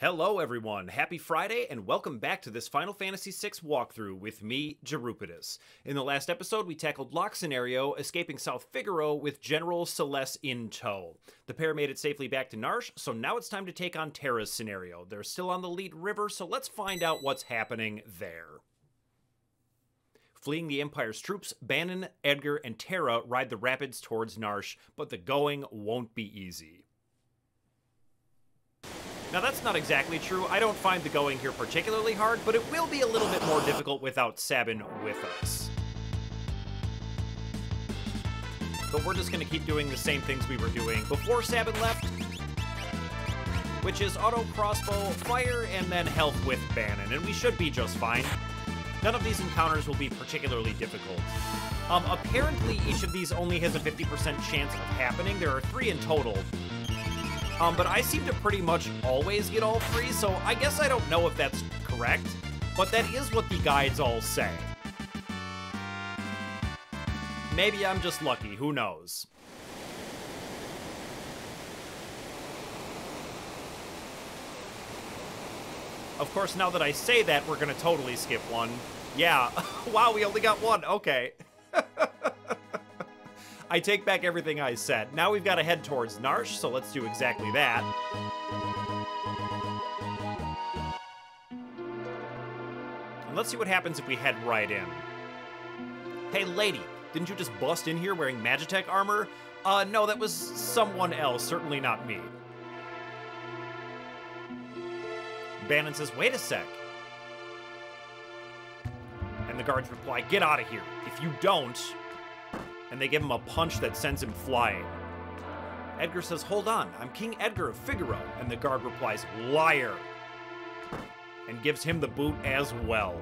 Hello everyone, happy Friday, and welcome back to this Final Fantasy VI walkthrough with me, Jerupitus. In the last episode, we tackled Locke's scenario, escaping South Figaro with General Celes in tow. The pair made it safely back to Narshe, so now it's time to take on Terra's scenario. They're still on the lead river, so let's find out what's happening there. Fleeing the Empire's troops, Bannon, Edgar, and Terra ride the rapids towards Narshe, but the going won't be easy. Now that's not exactly true. I don't find the going here particularly hard, but it will be a little bit more difficult without Sabin with us. But we're just going to keep doing the same things we were doing before Sabin left, which is auto crossbow, fire, and then health with Bannon, and we should be just fine. None of these encounters will be particularly difficult. Apparently each of these only has a 50% chance of happening. There are three in total. But I seem to pretty much always get all three, so I guess I don't know if that's correct, but that is what the guides all say. Maybe I'm just lucky, who knows. Of course, now that I say that, we're gonna totally skip one. Yeah, wow, we only got one, okay. I take back everything I said. Now we've got to head towards Narshe, so let's do exactly that. And let's see what happens if we head right in. Hey, lady, didn't you just bust in here wearing Magitek armor? No, that was someone else, certainly not me. Bannon says, wait a sec. And the guards reply, get out of here. If you don't... And they give him a punch that sends him flying. Edgar says, hold on, I'm King Edgar of Figaro. And the guard replies, liar. And gives him the boot as well.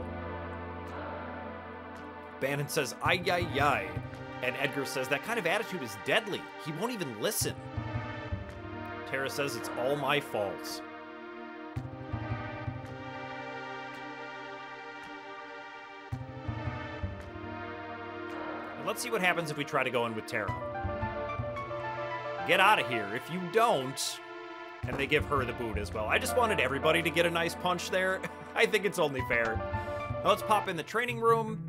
Bannon says, ay, ay, ay. And Edgar says, that kind of attitude is deadly. He won't even listen. Terra says, it's all my fault. Let's see what happens if we try to go in with Terra. Get out of here. If you don't... And they give her the boot as well. I just wanted everybody to get a nice punch there. I think it's only fair. Now let's pop in the training room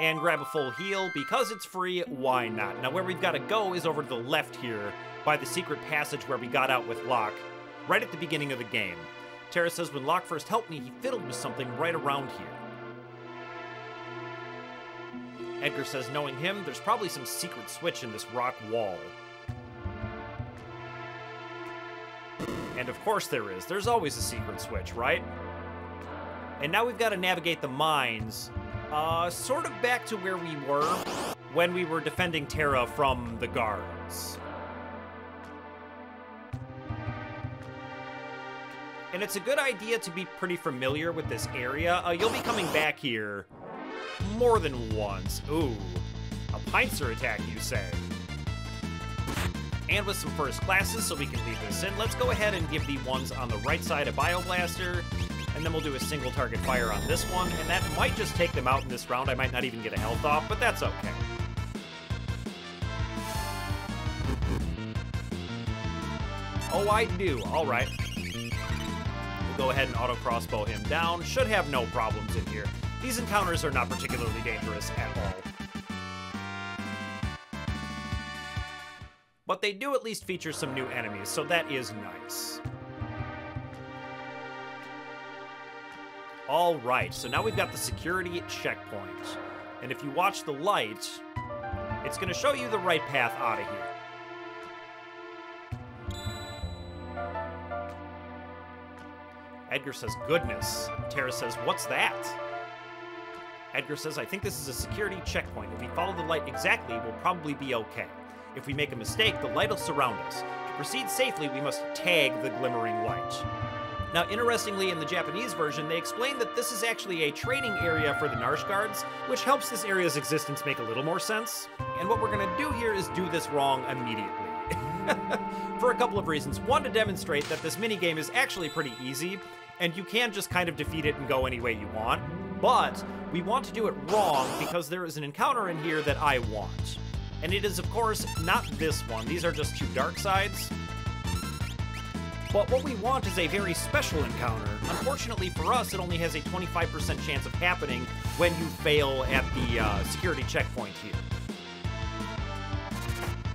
and grab a full heal. Because it's free, why not? Now where we've got to go is over to the left here by the secret passage where we got out with Locke right at the beginning of the game. Terra says, when Locke first helped me, he fiddled with something right around here. Edgar says, knowing him, there's probably some secret switch in this rock wall. And of course there is. There's always a secret switch, right? And now we've got to navigate the mines, sort of back to where we were when we were defending Terra from the guards. And it's a good idea to be pretty familiar with this area. You'll be coming back here... more than once. Ooh. A pincer attack, you say? And with some first classes, so we can leave this in, let's go ahead and give the ones on the right side a bioblaster, and then we'll do a single target fire on this one, and that might just take them out in this round. I might not even get a health off, but that's okay. Oh, I do. All right. We'll go ahead and auto-crossbow him down. Should have no problems in here. These encounters are not particularly dangerous at all. But they do at least feature some new enemies, so that is nice. All right, so now we've got the security checkpoint. And if you watch the light, it's going to show you the right path out of here. Edgar says, goodness. Terra says, what's that? Edgar says, I think this is a security checkpoint. If we follow the light exactly, we'll probably be okay. If we make a mistake, the light will surround us. To proceed safely, we must tag the glimmering light. Now, interestingly, in the Japanese version, they explain that this is actually a training area for the Narshe guards, which helps this area's existence make a little more sense. And what we're going to do here is do this wrong immediately. For a couple of reasons. One, to demonstrate that this minigame is actually pretty easy, and you can just kind of defeat it and go any way you want. But we want to do it wrong because there is an encounter in here that I want. And it is, of course, not this one. These are just two dark sides. But what we want is a very special encounter. Unfortunately for us, it only has a 25% chance of happening when you fail at the security checkpoint here.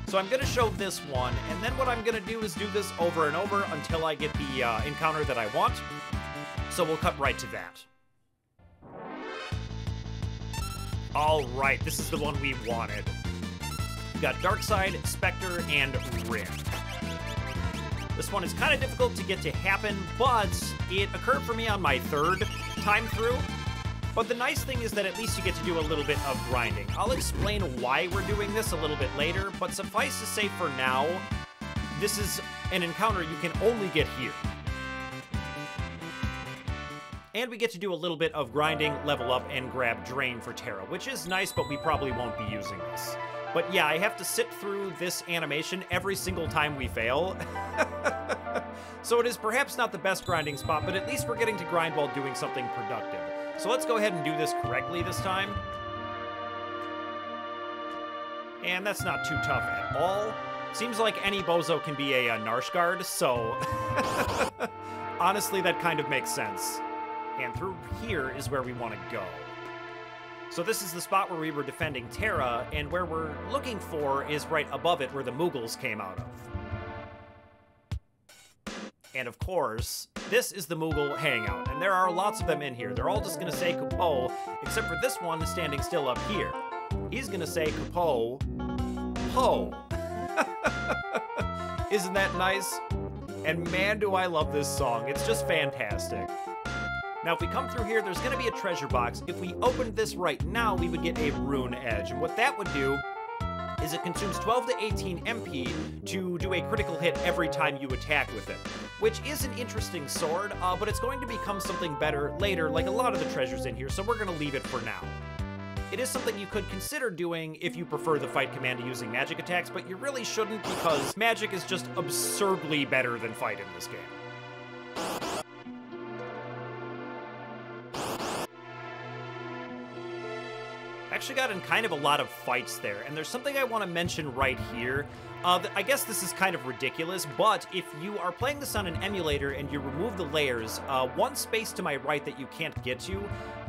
So I'm going to show this one, and then what I'm going to do is do this over and over until I get the encounter that I want. So we'll cut right to that. Alright, this is the one we wanted. We've got Darkseid, Spectre, and Rift. This one is kind of difficult to get to happen, but it occurred for me on my third time through. But the nice thing is that at least you get to do a little bit of grinding. I'll explain why we're doing this a little bit later, but suffice to say for now, this is an encounter you can only get here. And we get to do a little bit of grinding, level up, and grab Drain for Terra, which is nice, but we probably won't be using this. But yeah, I have to sit through this animation every single time we fail. So it is perhaps not the best grinding spot, but at least we're getting to grind while doing something productive. So let's go ahead and do this correctly this time. And that's not too tough at all. Seems like any bozo can be a Narshe guard, so... honestly, that kind of makes sense. And through here is where we want to go. So this is the spot where we were defending Terra, and where we're looking for is right above it where the Mughals came out of. And of course, this is the Mughal hangout, and there are lots of them in here. They're all just gonna say Kapo, except for this one standing still up here. He's gonna say Kapo, Ho. Isn't that nice? And man, do I love this song. It's just fantastic. Now, if we come through here, there's going to be a treasure box. If we opened this right now, we would get a Rune Edge. And what that would do is it consumes 12 to 18 MP to do a critical hit every time you attack with it, which is an interesting sword, but it's going to become something better later, like a lot of the treasures in here, so we're going to leave it for now. It is something you could consider doing if you prefer the fight command to using magic attacks, but you really shouldn't because magic is just absurdly better than fight in this game. Actually got in kind of a lot of fights there, and there's something I want to mention right here. I guess this is kind of ridiculous, but if you are playing this on an emulator and you remove the layers, one space to my right that you can't get to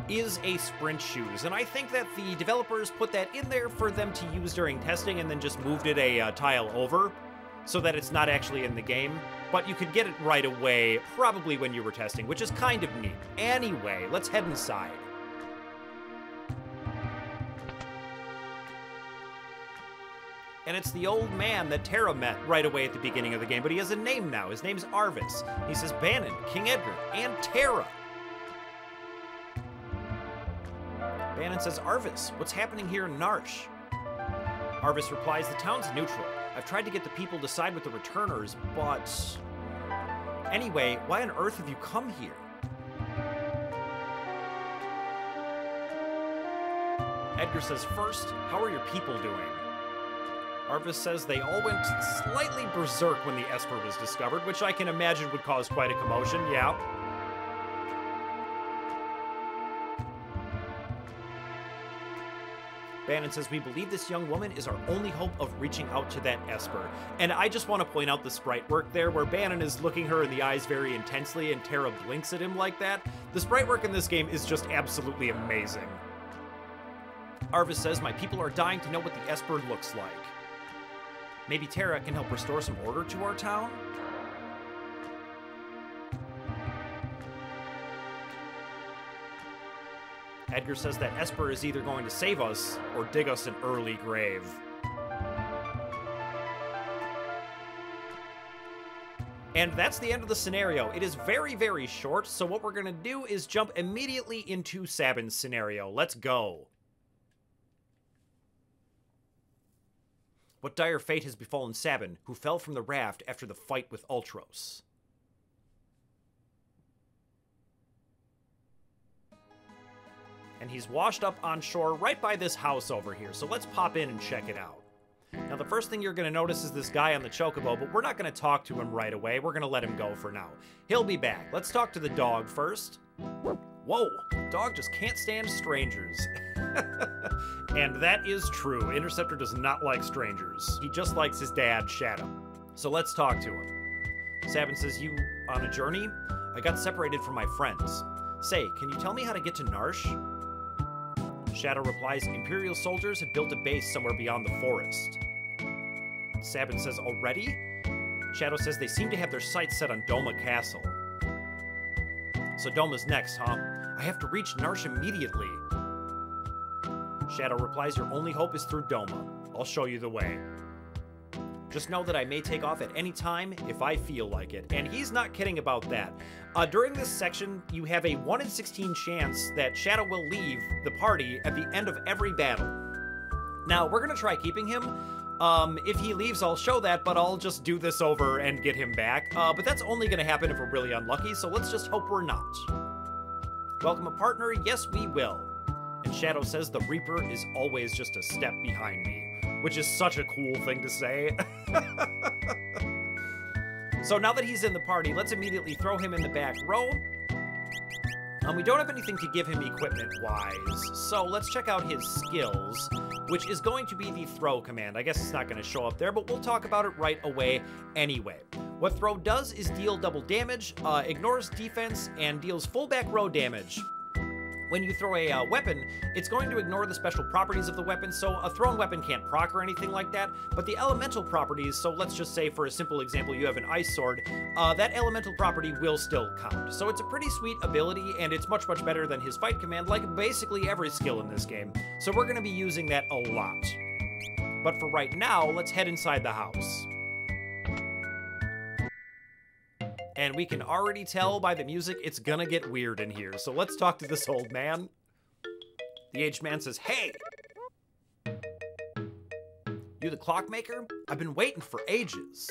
is a sprint shoes, and I think that the developers put that in there for them to use during testing and then just moved it a tile over so that it's not actually in the game, but you could get it right away probably when you were testing, which is kind of neat. Anyway, let's head inside. And it's the old man that Terra met right away at the beginning of the game, but he has a name now. His name's Arvis. He says Bannon, King Edgar, and Terra. Bannon says, Arvis, what's happening here in Narshe? Arvis replies, the town's neutral. I've tried to get the people to side with the returners, but... Anyway, why on earth have you come here? Edgar says, first, how are your people doing? Arvis says they all went slightly berserk when the Esper was discovered, which I can imagine would cause quite a commotion, yeah. Bannon says, we believe this young woman is our only hope of reaching out to that Esper. And I just want to point out the sprite work there, where Bannon is looking her in the eyes very intensely and Terra blinks at him like that. The sprite work in this game is just absolutely amazing. Arvis says, my people are dying to know what the Esper looks like. Maybe Terra can help restore some order to our town? Edgar says that Esper is either going to save us or dig us an early grave. And that's the end of the scenario. It is very, very short, so what we're going to do is jump immediately into Sabin's scenario. Let's go. What dire fate has befallen Sabin, who fell from the raft after the fight with Ultros? And he's washed up on shore right by this house over here, so let's pop in and check it out. Now, the first thing you're going to notice is this guy on the chocobo, but we're not going to talk to him right away. We're going to let him go for now. He'll be back. Let's talk to the dog first. Whoa, dog just can't stand strangers. And that is true. Interceptor does not like strangers. He just likes his dad, Shadow. So let's talk to him. Sabin says, you on a journey? I got separated from my friends. Say, can you tell me how to get to Narshe? Shadow replies, Imperial soldiers had built a base somewhere beyond the forest. Sabin says, already? Shadow says they seem to have their sights set on Doma Castle. So Doma's next, huh? I have to reach Narshe immediately. Shadow replies, your only hope is through Doma. I'll show you the way. Just know that I may take off at any time if I feel like it. And he's not kidding about that. During this section, you have a 1 in 16 chance that Shadow will leave the party at the end of every battle. Now, we're going to try keeping him. If he leaves, I'll show that, but I'll just do this over and get him back. But that's only going to happen if we're really unlucky, so let's just hope we're not. Welcome a partner? Yes, we will. And Shadow says the Reaper is always just a step behind me. Which is such a cool thing to say. So now that he's in the party, let's immediately throw him in the back row. We don't have anything to give him equipment-wise, so let's check out his skills, which is going to be the throw command. I guess it's not going to show up there, but we'll talk about it right away anyway. What throw does is deal double damage, ignores defense, and deals full back row damage. When you throw a weapon, it's going to ignore the special properties of the weapon, so a thrown weapon can't proc or anything like that, but the elemental properties, so let's just say for a simple example you have an ice sword, that elemental property will still count. So it's a pretty sweet ability, and it's much, much better than his fight command, like basically every skill in this game. So we're going to be using that a lot. But for right now, let's head inside the house. And we can already tell by the music it's gonna get weird in here. So let's talk to this old man. The aged man says, hey! You the clockmaker? I've been waiting for ages.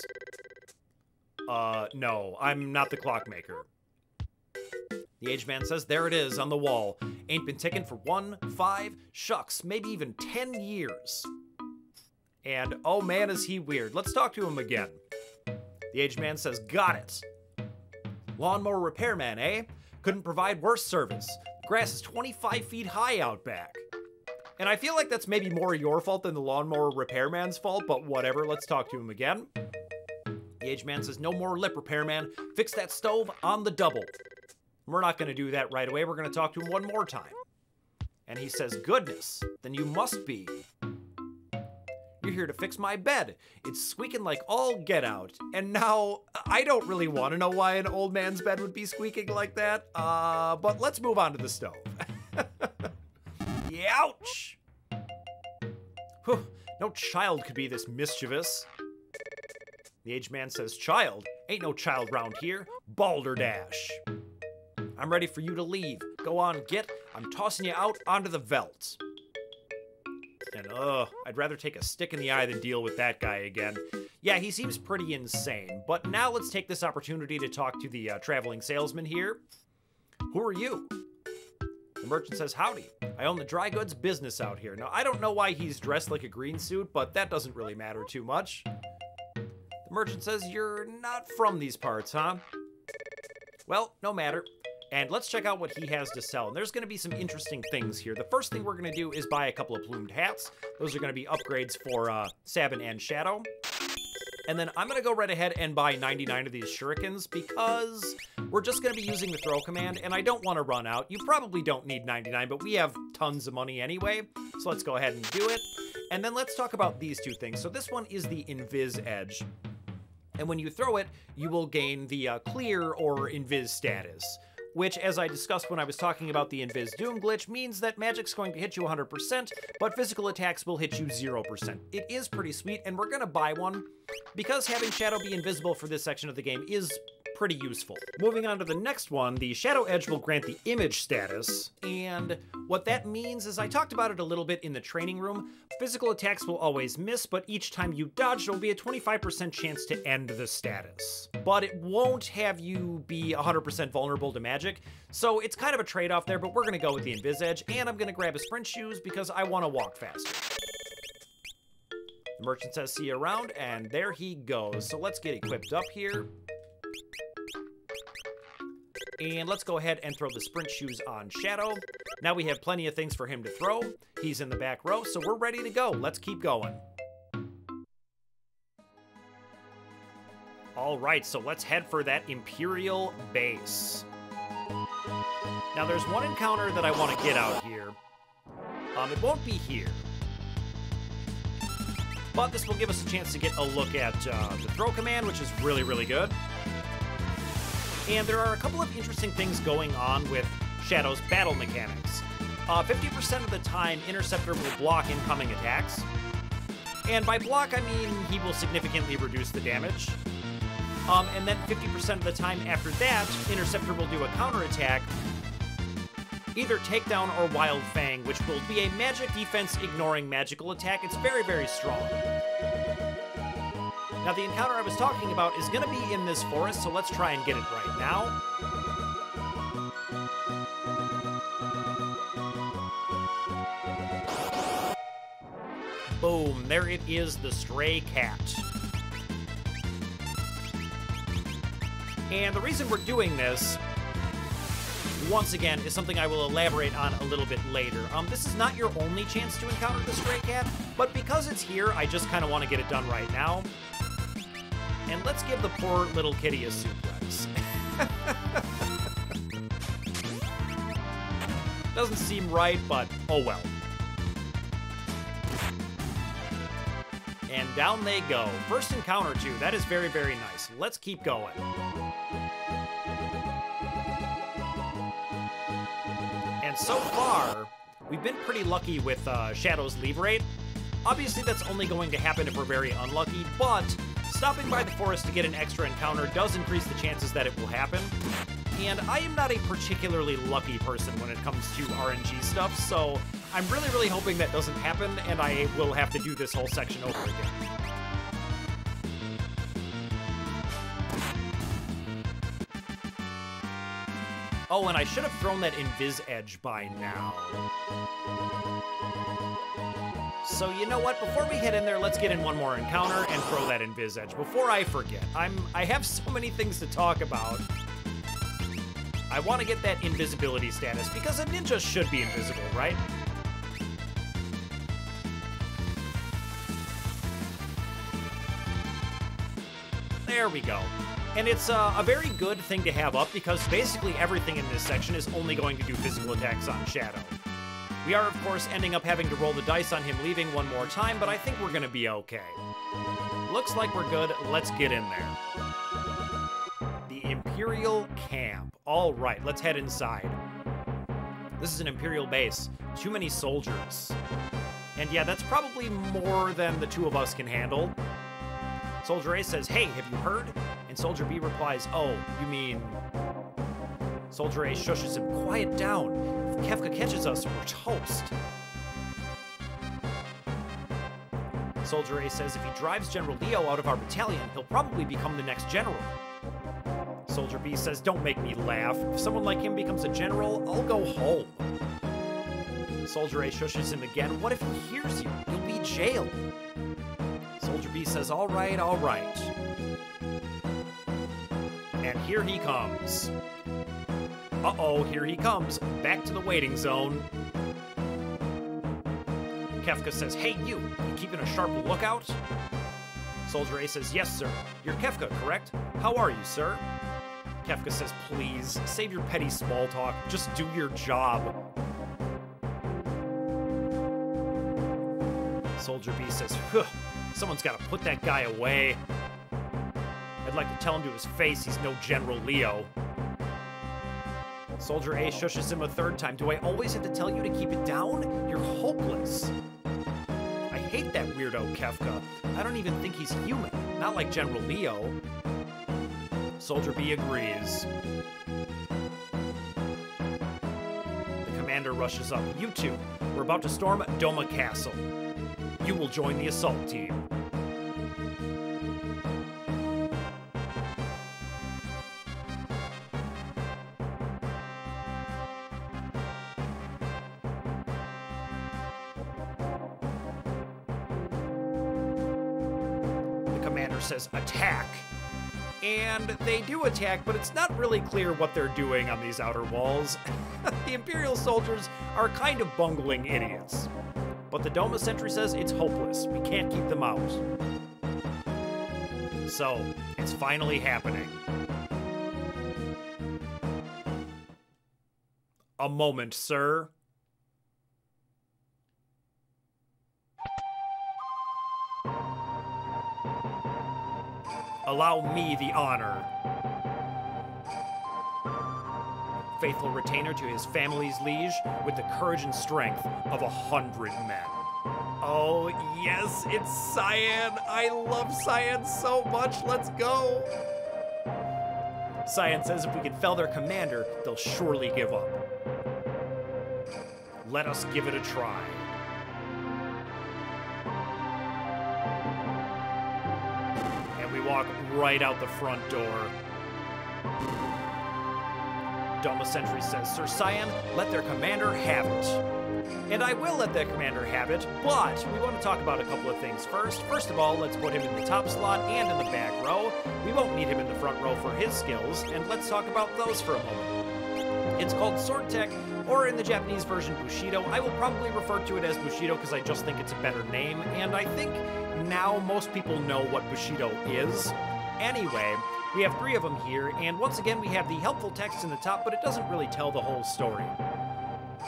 No, I'm not the clockmaker. The aged man says, there it is on the wall. Ain't been ticking for 1, 5, shucks, maybe even 10 years. And oh man, is he weird. Let's talk to him again. The aged man says, got it. Lawnmower repairman, eh? Couldn't provide worse service. The grass is 25 feet high out back. And I feel like that's maybe more your fault than the lawnmower repairman's fault, but whatever, let's talk to him again. The aged man says, no more lip repairman. Fix that stove on the double. We're not going to do that right away. We're going to talk to him one more time. And he says, goodness, then you must be. You're here to fix my bed. It's squeaking like all get out. And now, I don't really want to know why an old man's bed would be squeaking like that. But let's move on to the stove. Ouch! Whew, no child could be this mischievous. The aged man says, child? Ain't no child round here. Balderdash. I'm ready for you to leave. Go on, get. I'm tossing you out onto the veldt. And I'd rather take a stick in the eye than deal with that guy again. Yeah, he seems pretty insane. But now let's take this opportunity to talk to the traveling salesman here. Who are you? The merchant says, howdy. I own the dry goods business out here. Now, I don't know why he's dressed like a green suit, but that doesn't really matter too much. The merchant says, you're not from these parts, huh? Well, no matter. And let's check out what he has to sell. And there's going to be some interesting things here. The first thing we're going to do is buy a couple of plumed hats. Those are going to be upgrades for Sabin and Shadow. And then I'm going to go right ahead and buy 99 of these shurikens because we're just going to be using the throw command, and I don't want to run out. You probably don't need 99, but we have tons of money anyway, so let's go ahead and do it. And then let's talk about these two things. So this one is the Invis Edge. And when you throw it, you will gain the Clear or Invis status, which, as I discussed when I was talking about the Invis Doom glitch, means that magic's going to hit you 100%, but physical attacks will hit you 0%. It is pretty sweet, and we're going to buy one, because having Shadow be invisible for this section of the game is pretty useful. Moving on to the next one, the Shadow Edge will grant the image status, and what that means is, I talked about it a little bit in the training room, physical attacks will always miss, but each time you dodge, there will be a 25% chance to end the status. But it won't have you be 100% vulnerable to magic, so it's kind of a trade-off there, but we're going to go with the Invis Edge, and I'm going to grab his sprint shoes because I want to walk faster. The merchant says, see you around, and there he goes. So let's get equipped up here. And let's go ahead and throw the sprint shoes on Shadow. Now we have plenty of things for him to throw. He's in the back row, so we're ready to go. Let's keep going. All right, so let's head for that Imperial base. Now, there's one encounter that I want to get out here. It won't be here. But this will give us a chance to get a look at the throw command, which is really, really good. And there are a couple of interesting things going on with Shadow's battle mechanics. 50% of the time, Interceptor will block incoming attacks. And by block, I mean he will significantly reduce the damage. And then 50% of the time after that, Interceptor will do a counterattack, either Takedown or Wild Fang, which will be a magic defense ignoring magical attack. It's very, very strong. Now, the encounter I was talking about is going to be in this forest, so let's try and get it right now. Boom, there it is, the stray cat. And the reason we're doing this, once again, is something I will elaborate on a little bit later. This is not your only chance to encounter the stray cat, but because it's here, I just kind of want to get it done right now. And let's give the poor little kitty a suplex. Doesn't seem right, but oh well. And down they go. First encounter, too. That is very, very nice. Let's keep going. And so far, we've been pretty lucky with Shadow's leave rate. Obviously, that's only going to happen if we're very unlucky, but stopping by the forest to get an extra encounter does increase the chances that it will happen. And I am not a particularly lucky person when it comes to RNG stuff, so I'm really, really hoping that doesn't happen, and I will have to do this whole section over again. Oh, and I should have thrown that Invis Edge by now. So you know what? Before we head in there, let's get in one more encounter and throw that Invis Edge. Before I forget, I have so many things to talk about. I want to get that invisibility status, because a ninja should be invisible, right? There we go. And it's a very good thing to have up, because basically everything in this section is only going to do physical attacks on Shadow. We are, of course, ending up having to roll the dice on him leaving one more time, but I think we're going to be okay. Looks like we're good. Let's get in there. Imperial Camp. All right, let's head inside. This is an Imperial base. Too many soldiers. And yeah, that's probably more than the two of us can handle. Soldier A says, "Hey, have you heard?" And Soldier B replies, "Oh, you mean..." Soldier A shushes him, "Quiet down. If Kefka catches us, we're toast." Soldier A says, "If he drives General Leo out of our battalion, he'll probably become the next general." Soldier B says, "Don't make me laugh. If someone like him becomes a general, I'll go home." Soldier A shushes him again. "What if he hears you? You'll be jailed." Soldier B says, "All right, all right." And here he comes. Uh-oh, here he comes. Back to the waiting zone. Kefka says, "Hey, you keeping a sharp lookout?" Soldier A says, "Yes, sir. You're Kefka, correct? How are you, sir?" Kefka says, "Please, save your petty small talk. Just do your job." Soldier B says, "Huh, someone's got to put that guy away. I'd like to tell him to his face he's no General Leo." Soldier A shushes him a third time. "Do I always have to tell you to keep it down? You're hopeless. I hate that weirdo Kefka. I don't even think he's human. Not like General Leo." Soldier B agrees. The commander rushes up. "You two, we're about to storm Doma Castle. You will join the assault team." The commander says, "Attack!" And they do attack, but it's not really clear what they're doing on these outer walls. The Imperial soldiers are kind of bungling idiots. But the Doma sentry says it's hopeless. We can't keep them out. So, It's finally happening. A moment, sir. Allow me the honor. Faithful retainer to his family's liege with the courage and strength of 100 men. Oh, yes, it's Cyan. I love Cyan so much. Let's go. Cyan says if we can fell their commander, they'll surely give up. Let us give it a try. And we walk right out the front door. Doma Sentry says, Sir Cyan, let their commander have it. And I will let that commander have it, but we want to talk about a couple of things first. First of all, let's put him in the top slot and in the back row. We won't need him in the front row for his skills, and let's talk about those for a moment. It's called Sword Tech, or in the Japanese version, Bushido. I will probably refer to it as Bushido because I just think it's a better name, and I think now most people know what Bushido is. Anyway, we have 3 of them here, and once again we have the helpful text in the top, but it doesn't really tell the whole story.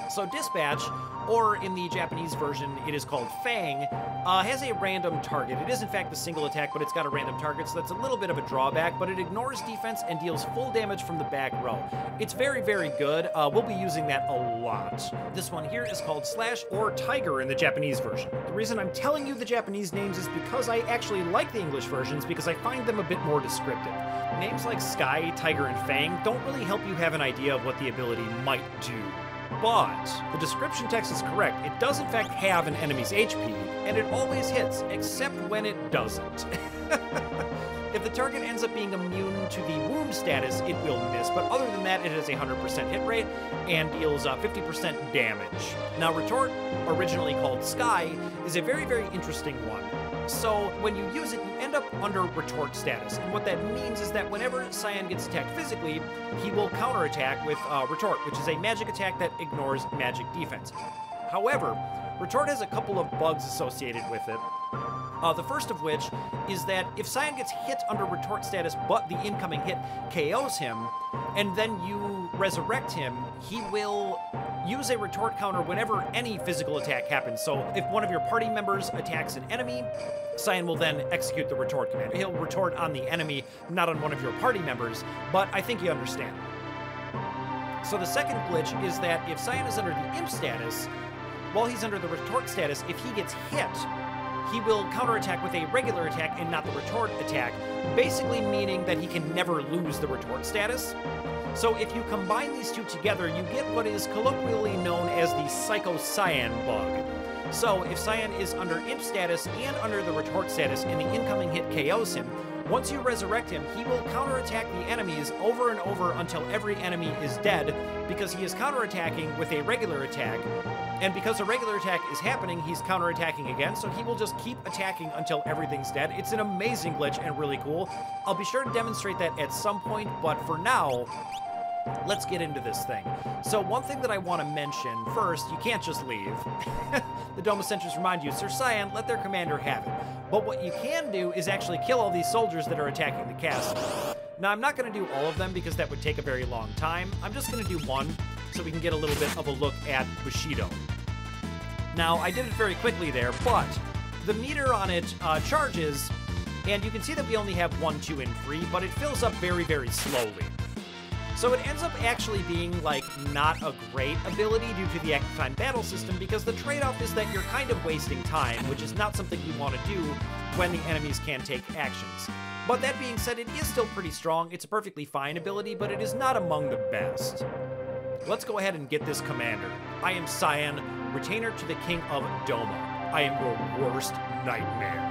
So Dispatch, or in the Japanese version, it is called Fang, has a random target. It is, in fact, the single attack, but it's got a random target, so that's a little bit of a drawback, but it ignores defense and deals full damage from the back row. It's very, very good. We'll be using that a lot. This one here is called Slash or Tiger in the Japanese version. The reason I'm telling you the Japanese names is because I actually like the English versions because I find them a bit more descriptive. Names like Sky, Tiger, and Fang don't really help you have an idea of what the ability might do. But the description text is correct. It does in fact have an enemy's HP, and it always hits, except when it doesn't. If the target ends up being immune to the wound status, it will miss, but other than that, it has a 100% hit rate and deals 50% damage. Now, Retort, originally called Sky, is a very, very interesting one. So when you use it, you end up under retort status, and what that means is that whenever Cyan gets attacked physically, he will counterattack with retort, which is a magic attack that ignores magic defense. However, retort has a couple of bugs associated with it. The first of which is that if Cyan gets hit under retort status, but the incoming hit KOs him, and then you resurrect him, he will use a retort counter whenever any physical attack happens. So if one of your party members attacks an enemy, Cyan will then execute the retort command. He'll retort on the enemy, not on one of your party members, but I think you understand. So the second glitch is that if Cyan is under the imp status, while he's under the retort status, if he gets hit, he will counterattack with a regular attack and not the retort attack, basically meaning that he can never lose the retort status. So if you combine these two together, you get what is colloquially known as the Psycho Cyan bug. So if Cyan is under imp status and under the retort status and the incoming hit KOs him, once you resurrect him, he will counterattack the enemies over and over until every enemy is dead, because he is counterattacking with a regular attack. And because a regular attack is happening, he's counterattacking again, so he will just keep attacking until everything's dead. It's an amazing glitch and really cool. I'll be sure to demonstrate that at some point, but for now, let's get into this thing. So one thing that I want to mention first, you can't just leave. The Doma Sentries remind you, Sir Cyan, let their commander have it. But what you can do is actually kill all these soldiers that are attacking the castle. Now, I'm not going to do all of them because that would take a very long time. I'm just going to do one so we can get a little bit of a look at Bushido. Now, I did it very quickly there, but the meter on it charges, and you can see that we only have 1, 2, and 3, but it fills up very, very slowly. So it ends up actually being, like, not a great ability due to the active time battle system, because the trade-off is that you're kind of wasting time, which is not something you want to do when the enemies can take actions. But that being said, it is still pretty strong. It's a perfectly fine ability, but it is not among the best. Let's go ahead and get this commander. I am Cyan, retainer to the King of Doma. I am your worst nightmare.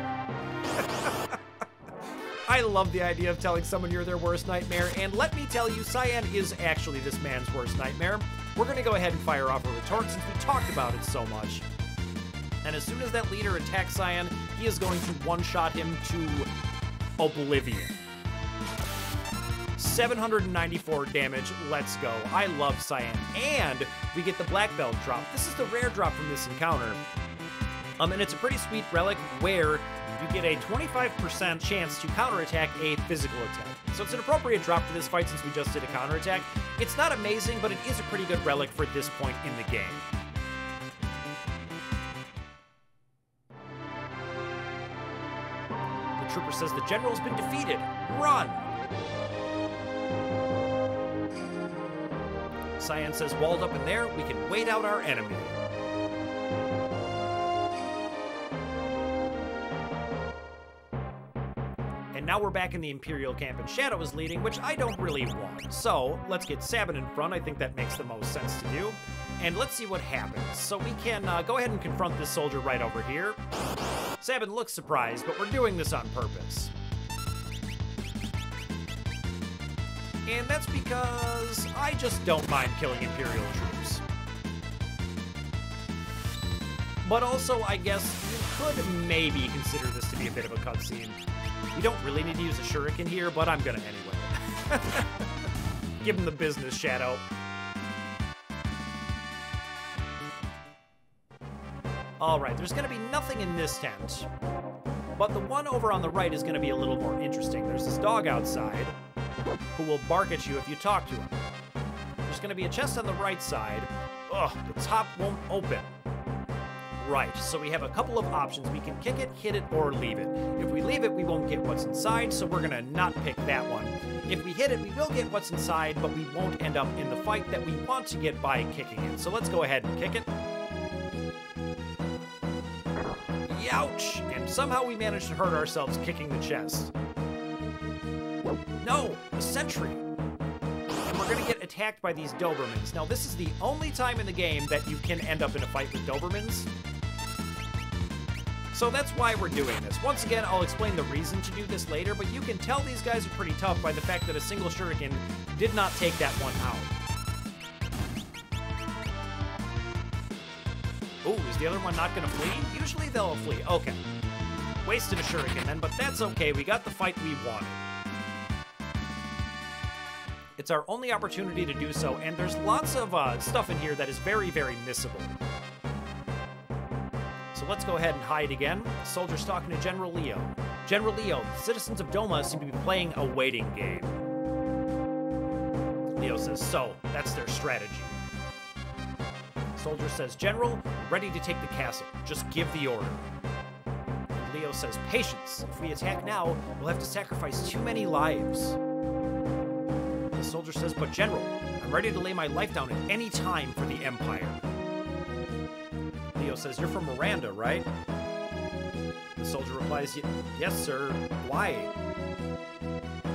I love the idea of telling someone you're their worst nightmare, and let me tell you, Cyan is actually this man's worst nightmare. We're going to go ahead and fire off a retort since we talked about it so much. And as soon as that leader attacks Cyan, he is going to one-shot him to oblivion. 794 damage, let's go. I love Cyan. And we get the black belt drop. This is the rare drop from this encounter. and it's a pretty sweet relic where you get a 25% chance to counterattack a physical attack. So it's an appropriate drop for this fight since we just did a counterattack. It's not amazing, but it is a pretty good relic for this point in the game. The trooper says the general's been defeated. Run! Cyan says, walled up in there, we can wait out our enemy. And now we're back in the Imperial camp and Shadow is leading, which I don't really want. So let's get Sabin in front. I think that makes the most sense to do. And let's see what happens. So we can go ahead and confront this soldier right over here. Sabin looks surprised, but we're doing this on purpose. And that's because I just don't mind killing Imperial troops. But also, I guess you could maybe consider this to be a bit of a cutscene. We don't really need to use a shuriken here, but I'm gonna anyway. Give him the business, Shadow. Alright, there's gonna be nothing in this tent. But the one over on the right is gonna be a little more interesting. There's this dog outside who will bark at you if you talk to him. There's going to be a chest on the right side. Ugh, the top won't open. Right, so we have a couple of options. We can kick it, hit it, or leave it. If we leave it, we won't get what's inside, so we're going to not pick that one. If we hit it, we will get what's inside, but we won't end up in the fight that we want to get by kicking it. So let's go ahead and kick it. Ouch! And somehow we managed to hurt ourselves kicking the chest. No, a sentry. And we're gonna get attacked by these Dobermans. Now, this is the only time in the game that you can end up in a fight with Dobermans. So that's why we're doing this. Once again, I'll explain the reason to do this later, but you can tell these guys are pretty tough by the fact that a single shuriken did not take that one out. Ooh, is the other one not gonna flee? Usually they'll flee, okay. Wasted a shuriken then, but that's okay. We got the fight we wanted. It's our only opportunity to do so, and there's lots of stuff in here that is very, very missable. So let's go ahead and hide again. Soldier's talking to General Leo. General Leo, the citizens of Doma seem to be playing a waiting game. Leo says, so, that's their strategy. Soldier says, General, ready to take the castle. Just give the order. And Leo says, patience. If we attack now, we'll have to sacrifice too many lives. The soldier says, but General, I'm ready to lay my life down at any time for the Empire. Leo says, you're from Miranda, right? The soldier replies, yes, sir. Why?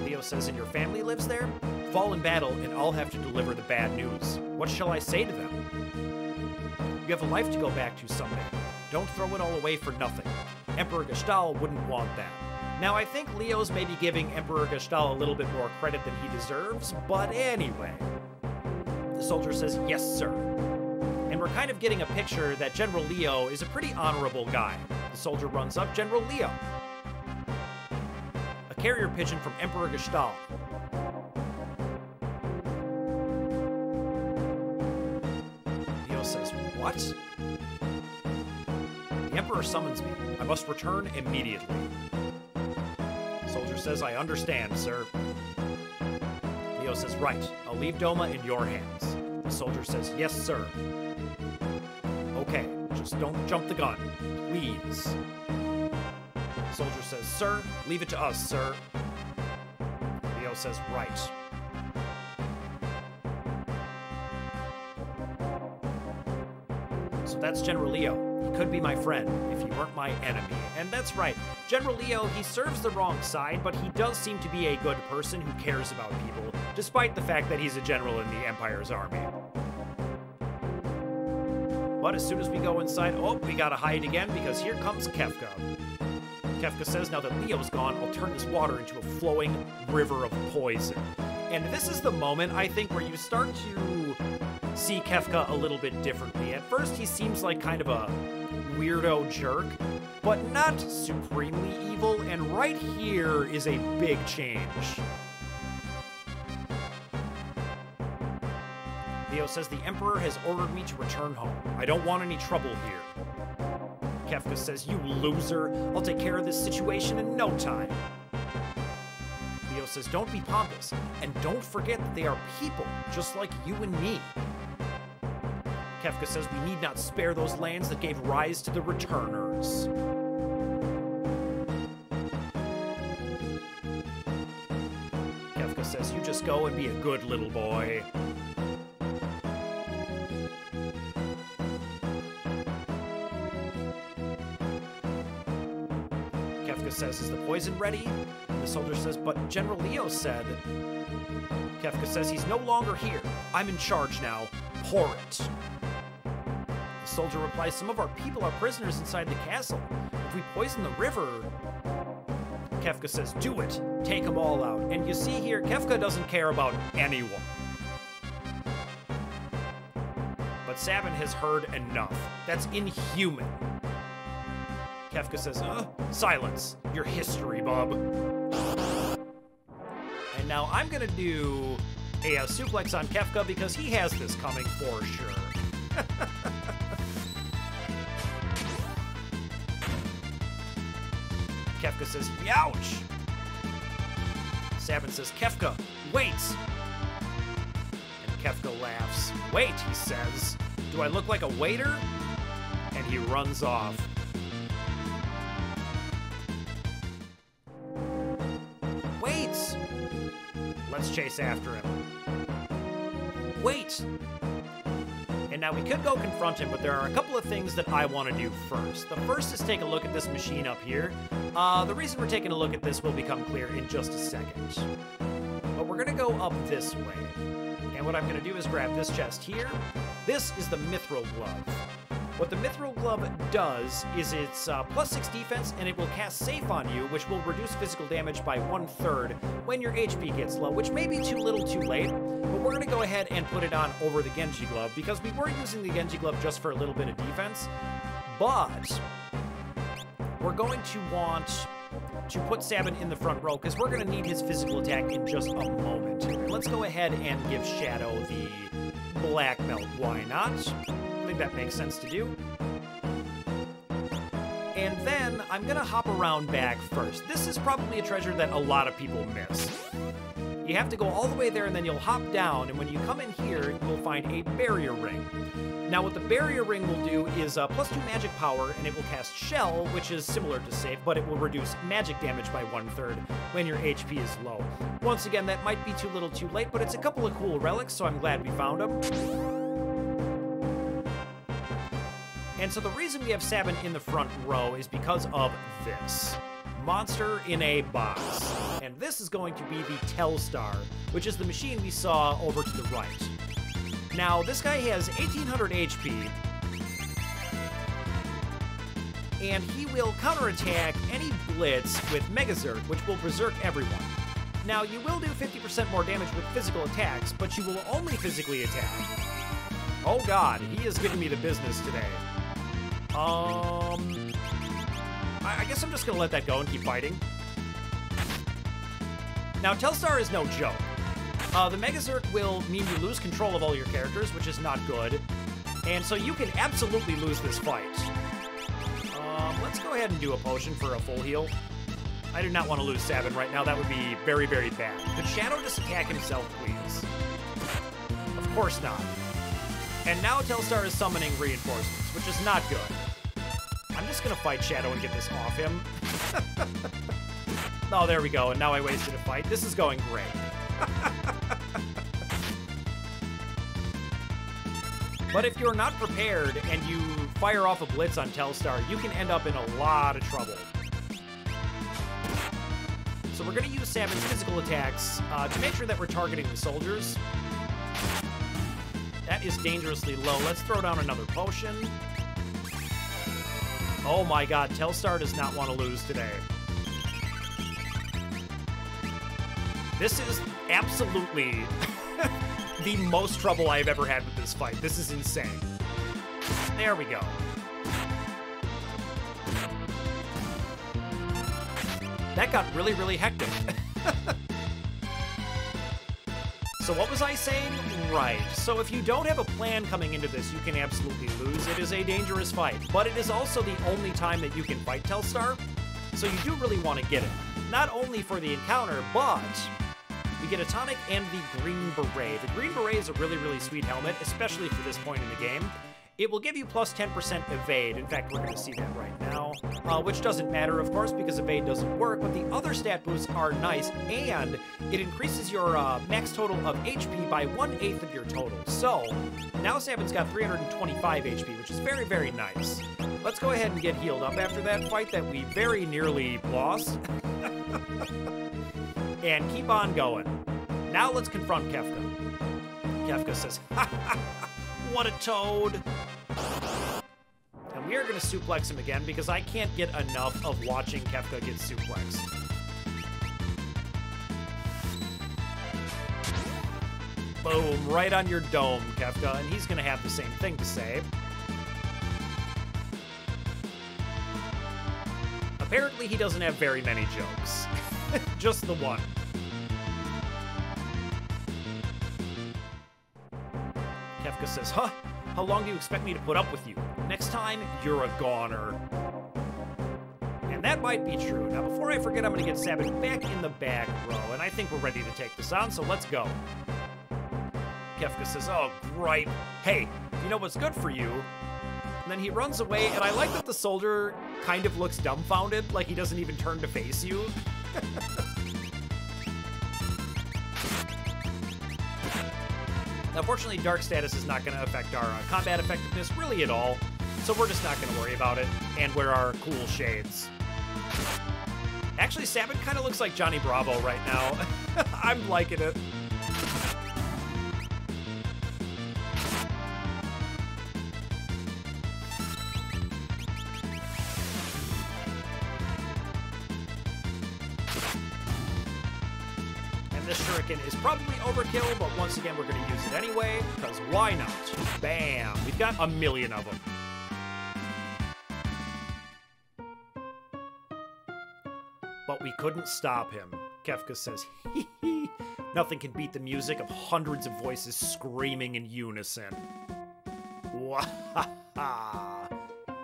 Leo says, and your family lives there? Fall in battle, and I'll have to deliver the bad news. What shall I say to them? You have a life to go back to someday. Don't throw it all away for nothing. Emperor Gestahl wouldn't want that. Now, I think Leo's maybe giving Emperor Gestahl a little bit more credit than he deserves, but anyway. The soldier says, yes, sir. And we're kind of getting a picture that General Leo is a pretty honorable guy. The soldier runs up, General Leo. A carrier pigeon from Emperor Gestahl. Leo says, what? The Emperor summons me. I must return immediately. Soldier says, I understand, sir. Leo says, right, I'll leave Doma in your hands. The soldier says, yes, sir. Okay, just don't jump the gun, please. Soldier says, sir, leave it to us, sir. Leo says, right. So that's General Leo. He could be my friend if he weren't my enemy. And that's right. General Leo, he serves the wrong side, but he does seem to be a good person who cares about people, despite the fact that he's a general in the Empire's army. But as soon as we go inside, oh, we gotta hide again because here comes Kefka. Kefka says, now that Leo's gone, I'll turn this water into a flowing river of poison. And this is the moment, I think, where you start to see Kefka a little bit differently. At first, he seems like kind of a weirdo jerk, but not supremely evil, and right here is a big change. Leo says, the Emperor has ordered me to return home. I don't want any trouble here. Kefka says, "You loser, I'll take care of this situation in no time." Leo says, "Don't be pompous, and don't forget that they are people, just like you and me." Kefka says, "We need not spare those lands that gave rise to the Returners." Kefka says, "You just go and be a good little boy." Says, "Is the poison ready?" The soldier says, "But General Leo said..." Kefka says, "He's no longer here. I'm in charge now. Pour it." The soldier replies, "Some of our people are prisoners inside the castle. If we poison the river..." Kefka says, "Do it. Take them all out." And you see here, Kefka doesn't care about anyone. But Sabin has heard enough. That's inhuman. Kefka says, "Silence. Your history, bub." And now I'm going to do a suplex on Kefka because he has this coming for sure. Kefka says, "Youch." Sabin says, "Kefka, wait." And Kefka laughs. "Wait," he says. "Do I look like a waiter?" And he runs off. Let's chase after him. Wait! And now we could go confront him, but there are a couple of things that I want to do first. The first is take a look at this machine up here. The reason we're taking a look at this will become clear in just a second. But we're going to go up this way. And what I'm going to do is grab this chest here. This is the Mithril Glove. What the Mithril Glove does is it's +6 defense, and it will cast Safe on you, which will reduce physical damage by 1/3 when your HP gets low, which may be too little too late, but we're going to go ahead and put it on over the Genji Glove, because we were using the Genji Glove just for a little bit of defense, but we're going to want to put Sabin in the front row, because we're going to need his physical attack in just a moment. And let's go ahead and give Shadow the Black Belt. Why not? I think that makes sense to do. And then I'm gonna hop around back first. This is probably a treasure that a lot of people miss. You have to go all the way there and then you'll hop down, and when you come in here, you'll find a barrier ring. Now what the barrier ring will do is +2 magic power, and it will cast Shell, which is similar to Safe, but it will reduce magic damage by 1/3 when your HP is low. Once again, that might be too little too late, but it's a couple of cool relics, so I'm glad we found them. And so the reason we have Sabin in the front row is because of this. Monster in a box. And this is going to be the Telstar, which is the machine we saw over to the right. Now, this guy has 1800 HP. And he will counterattack any blitz with Megazerk, which will berserk everyone. Now, you will do 50% more damage with physical attacks, but you will only physically attack. Oh god, he is giving me the business today. I guess I'm just gonna let that go and keep fighting. Now, Telstar is no joke. The Megazerk will mean you lose control of all your characters, which is not good. And so you can absolutely lose this fight. Let's go ahead and do a potion for a full heal. I do not want to lose Sabin right now. That would be very, very bad. Could Shadow just attack himself, please? Of course not. And now Telstar is summoning reinforcements, which is not good. I'm just gonna fight Shadow and get this off him. Oh, there we go, and now I wasted a fight. This is going great. But if you're not prepared and you fire off a blitz on Telstar, you can end up in a lot of trouble. So we're gonna use Sabin's physical attacks to make sure that we're targeting the soldiers. That is dangerously low. Let's throw down another potion. Oh my god, Telstar does not want to lose today. This is absolutely the most trouble I've ever had with this fight. This is insane. There we go. That got really, really hectic. So what was I saying? Right. So if you don't have a plan coming into this, you can absolutely lose. It is a dangerous fight, but it is also the only time that you can fight Telstar, so you do really want to get it. Not only for the encounter, but we get a tonic and the Green Beret. The Green Beret is a really, really sweet helmet, especially for this point in the game. It will give you plus 10% evade. In fact, we're going to see that right now, which doesn't matter, of course, because evade doesn't work, but the other stat boosts are nice, and it increases your max total of HP by 1/8 of your total. So now Sabin's got 325 HP, which is very, very nice. Let's go ahead and get healed up after that fight that we very nearly lost. And keep on going. Now let's confront Kefka. Kefka says, ha ha ha, what a toad. And we are going to suplex him again because I can't get enough of watching Kefka get suplexed. Boom, right on your dome, Kefka, and he's going to have the same thing to say. Apparently, he doesn't have very many jokes. Just the one. Kefka says, huh? How long do you expect me to put up with you? Next time, you're a goner. And that might be true. Now, before I forget, I'm going to get Sabin back in the back row, and I think we're ready to take this on, so let's go. Kefka says, oh, right. Hey, you know what's good for you? And then he runs away, and I like that the soldier kind of looks dumbfounded, like he doesn't even turn to face you. Now, fortunately, dark status is not going to affect our combat effectiveness really at all, so we're just not going to worry about it and wear our cool shades. Actually, Sabin kind of looks like Johnny Bravo right now. I'm liking it. Is probably overkill, but once again, we're going to use it anyway, because why not? Bam! We've got a million of them. But we couldn't stop him. Kefka says, hee hee, nothing can beat the music of hundreds of voices screaming in unison. Wahaha!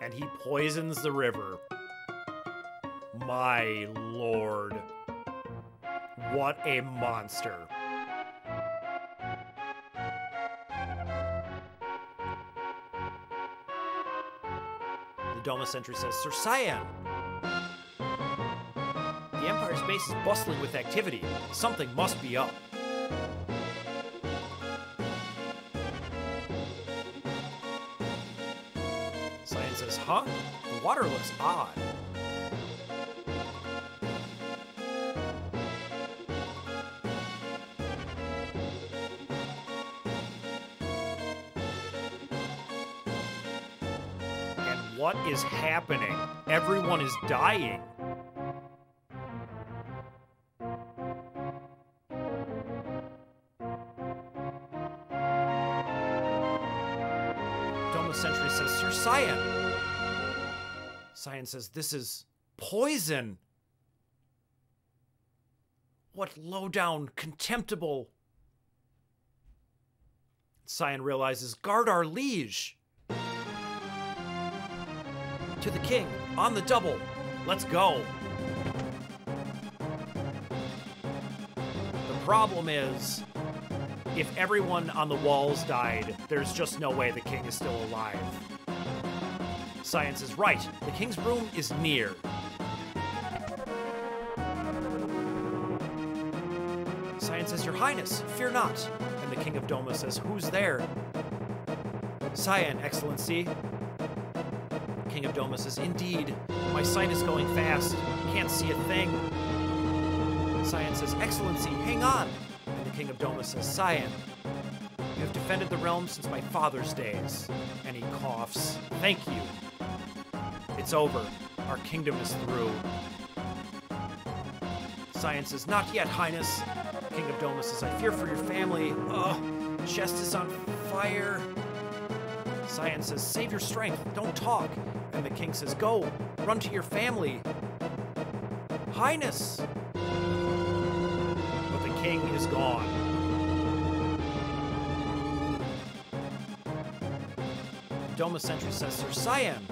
And he poisons the river. My lord. What a monster. The Doma sentry says, Sir Cyan! The Empire's base is bustling with activity. Something must be up. Cyan says, huh? The water looks odd. What is happening? Everyone is dying. Doma sentry says, Sir Cyan. Cyan says, this is poison. What low-down, contemptible. Cyan realizes, guard our liege. To the king, on the double. Let's go. The problem is, if everyone on the walls died, there's just no way the king is still alive. Science is right. The king's room is near. Science says, Your Highness, fear not. And the king of Doma says, who's there? Cyan, Excellency. King of Doma says, indeed, my sight is going fast. Can't see a thing. Cyan says, Excellency, hang on. And the King of Doma says, Cyan, you have defended the realm since my father's days. And he coughs. Thank you. It's over. Our kingdom is through. Cyan says, not yet, Highness. King of Doma says, I fear for your family. Ugh, chest is on fire. Cyan says, save your strength, don't talk. And the king says, go, run to your family. Highness! But the king is gone. Doma sentry says, Sir Cyan.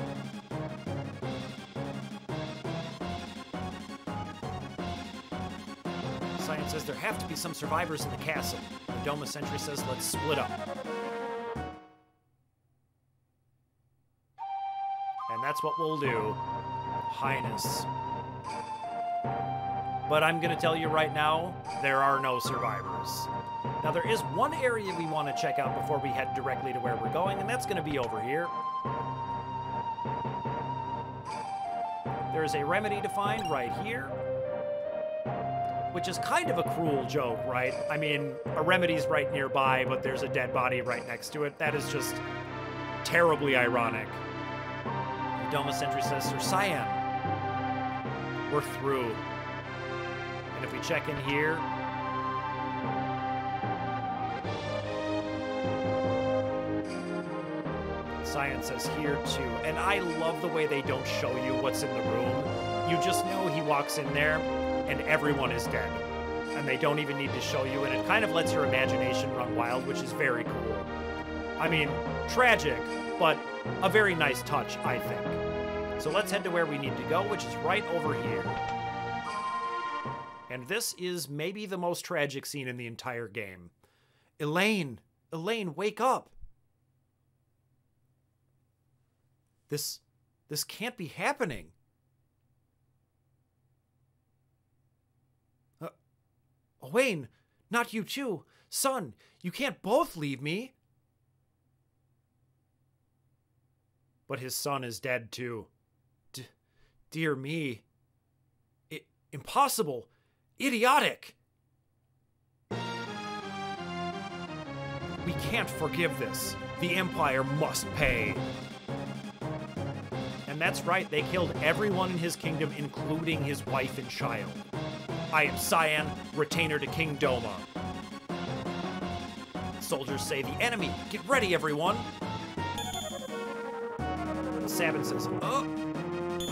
Cyan says there have to be some survivors in the castle. The Doma sentry says, let's split up. And that's what we'll do, Highness. But I'm gonna tell you right now, there are no survivors. Now there is one area we want to check out before we head directly to where we're going, and that's gonna be over here. There is a remedy to find right here, which is kind of a cruel joke, right? I mean, a remedy's right nearby, but there's a dead body right next to it. That is just terribly ironic. The Doma sentry says, Sir Cyan, we're through. If we check in here, Cyan says here too. And I love the way they don't show you what's in the room. You just know he walks in there and everyone is dead. And they don't even need to show you, and it kind of lets your imagination run wild, which is very cool. I mean, tragic, but a very nice touch, I think. So let's head to where we need to go, which is right over here. And this is maybe the most tragic scene in the entire game. Elaine! Elaine, wake up! This can't be happening. Owain, not you too. Son, you can't both leave me. But his son is dead too. Dear me. Impossible. Idiotic! We can't forgive this. The Empire must pay. And that's right, they killed everyone in his kingdom, including his wife and child. I am Cyan, retainer to King Doma. Soldiers say, the enemy! Get ready, everyone! Sabin says,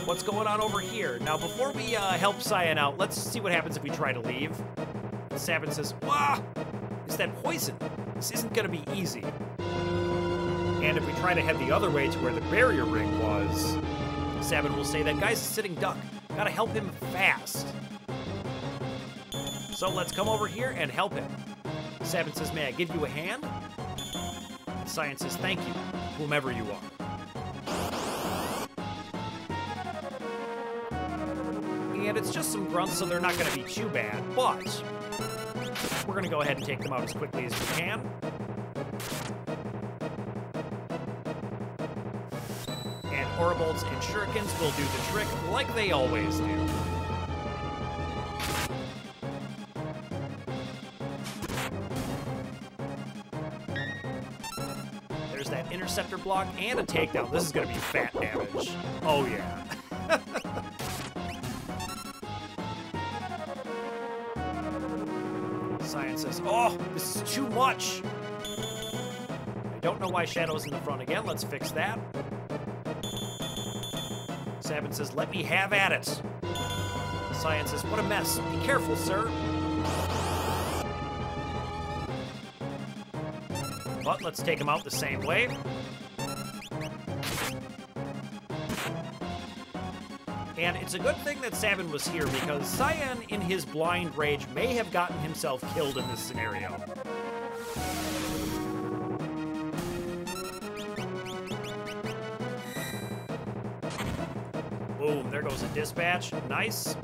what's going on over here? Now, before we help Cyan out, let's see what happens if we try to leave. Sabin says, wah! Is that poison? This isn't going to be easy. And if we try to head the other way to where the barrier ring was, Sabin will say, that guy's a sitting duck. Gotta help him fast. So let's come over here and help him. Sabin says, may I give you a hand? Cyan says, thank you, whomever you are. And it's just some grunts, so they're not going to be too bad, but we're going to go ahead and take them out as quickly as we can. And Orbolts and Shurikens will do the trick like they always do. There's that interceptor block and a takedown. This is going to be fat damage. Oh, yeah. Says, oh, this is too much. I don't know why Shadow's in the front again. Let's fix that. Sabin says, let me have at it. Cyan says, what a mess. Be careful, sir. But let's take him out the same way. And it's a good thing that Sabin was here, because Cyan, in his blind rage, may have gotten himself killed in this scenario. Boom, there goes a dispatch. Nice.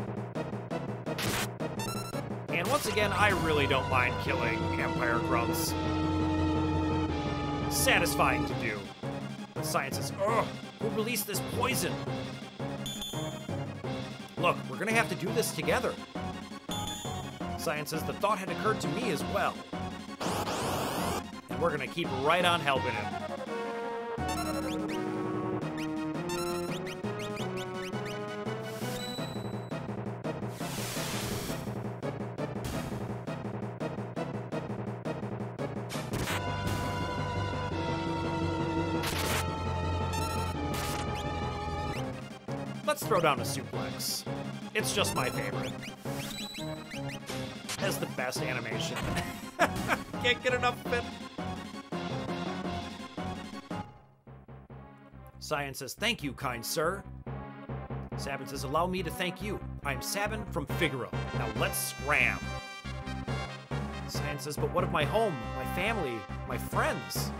And once again, I really don't mind killing Empire grunts. Satisfying to do. But Cyan says, ugh, who released this poison? Look, we're gonna have to do this together. Cyan says, the thought had occurred to me as well. And we're gonna keep right on helping him. Let's throw down a suplex. It's just my favorite. It has the best animation. Can't get enough of it. Cyan says, "Thank you, kind sir." Sabin says, "Allow me to thank you. I'm Sabin from Figaro. Now let's scram." Cyan says, "But what of my home, my family, my friends?"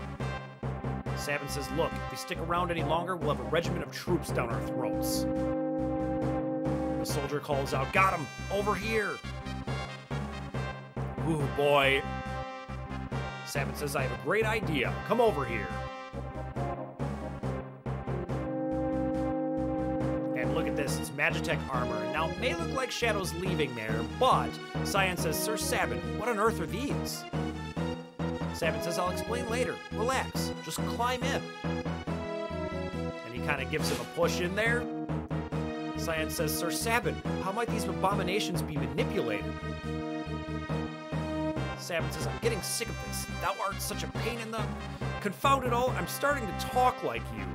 Sabin says, "Look, if we stick around any longer, we'll have a regiment of troops down our throats." The soldier calls out, "Got him! Over here!" "Ooh, boy." Sabin says, "I have a great idea. Come over here." And look at this, it's Magitek armor. Now, it may look like Shadow's leaving there, but Cyan says, "Sir Sabin, what on earth are these?" Sabin says, "I'll explain later. Relax. Just climb in." And he kind of gives him a push in there. Cyan says, "Sir Sabin, how might these abominations be manipulated?" Sabin says, "I'm getting sick of this. Thou art such a pain in the... Confound it all, I'm starting to talk like you."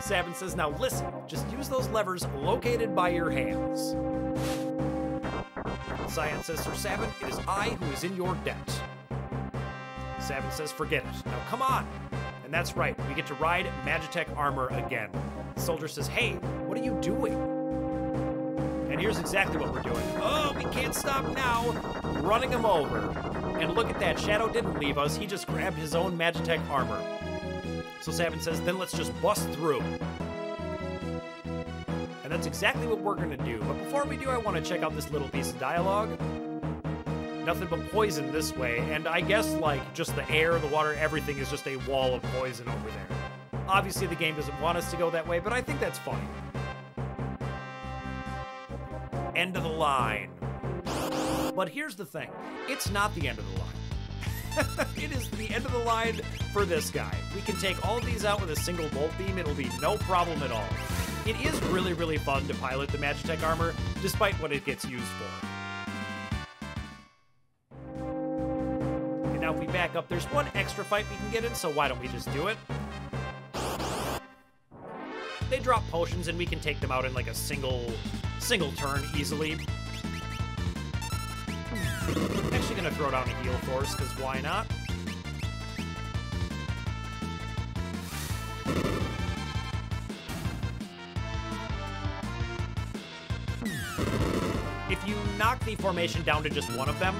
Sabin says, "Now listen, just use those levers located by your hands." Cyan says, "Sir Sabin, it is I who is in your debt." Sabin says, "Forget it. Now come on." And that's right, we get to ride Magitek armor again. The soldier says, "Hey, what are you doing?" And here's exactly what we're doing. Oh, we can't stop now. Running him over. And look at that, Shadow didn't leave us. He just grabbed his own Magitek armor. So Sabin says, "Then let's just bust through." And that's exactly what we're gonna do. But before we do, I wanna check out this little piece of dialogue. Nothing but poison this way, and I guess, like, just the air, the water, everything is just a wall of poison over there. Obviously, the game doesn't want us to go that way, but I think that's funny. End of the line. But here's the thing. It's not the end of the line. It is the end of the line for this guy. We can take all these out with a single bolt beam. It'll be no problem at all. It is really, really fun to pilot the Magitek armor, despite what it gets used for. And now if we back up, there's one extra fight we can get in, so why don't we just do it? They drop potions, and we can take them out in, like, a single turn easily. I'm actually gonna throw down a heal force, because why not? If you knock the formation down to just one of them,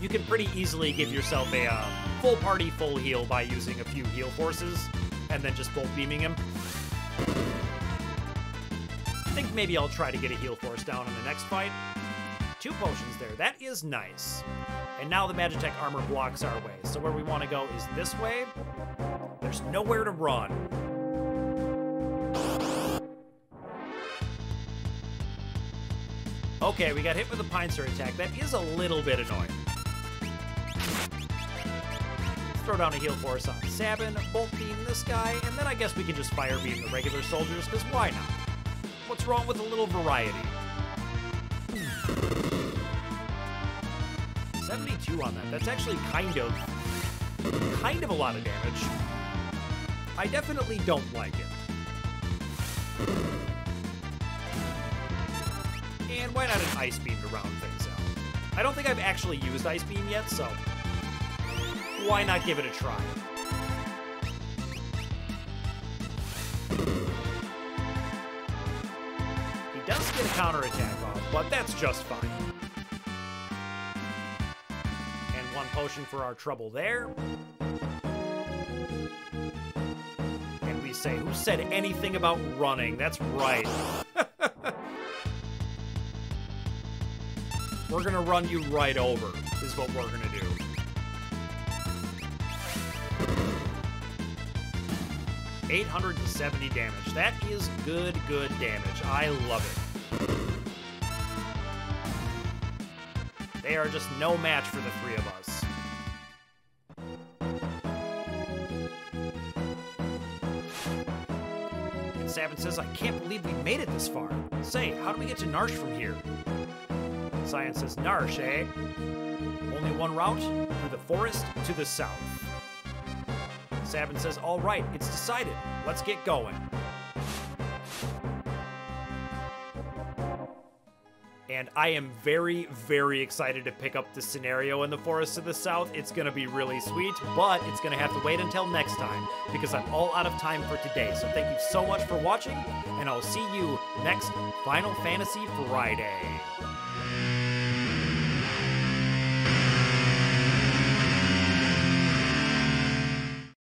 you can pretty easily give yourself a full party, full heal by using a few heal forces, and then just bolt beaming him. I think maybe I'll try to get a heal force down on the next fight. Two potions there. That is nice. And now the Magitek armor blocks our way. So where we want to go is this way. There's nowhere to run. Okay, we got hit with a pine sword attack. That is a little bit annoying. Let's throw down a heal force on Sabin, bolt beam this guy, and then I guess we can just fire beam the regular soldiers, because why not? What's wrong with a little variety? 72 on that. That's actually kind of a lot of damage. I definitely don't like it. And why not an ice beam to round things out? I don't think I've actually used ice beam yet, so why not give it a try? Does get a counterattack off, but that's just fine. And one potion for our trouble there. And we say, "Who said anything about running?" That's right. We're gonna run you right over, is what we're gonna do. $870 damage. That is good damage. I love it. They are just no match for the three of us. And Sabin says, "I can't believe we made it this far. Say, how do we get to Narshe from here?" Cyan says, "Narshe, eh? Only one route, through the forest to the south." Sabin says, "All right, it's decided. Let's get going." and I am very, very excited to pick up the scenario in the Forest of the South. It's going to be really sweet, but it's going to have to wait until next time, because I'm all out of time for today. So thank you so much for watching, and I'll see you next Final Fantasy Friday.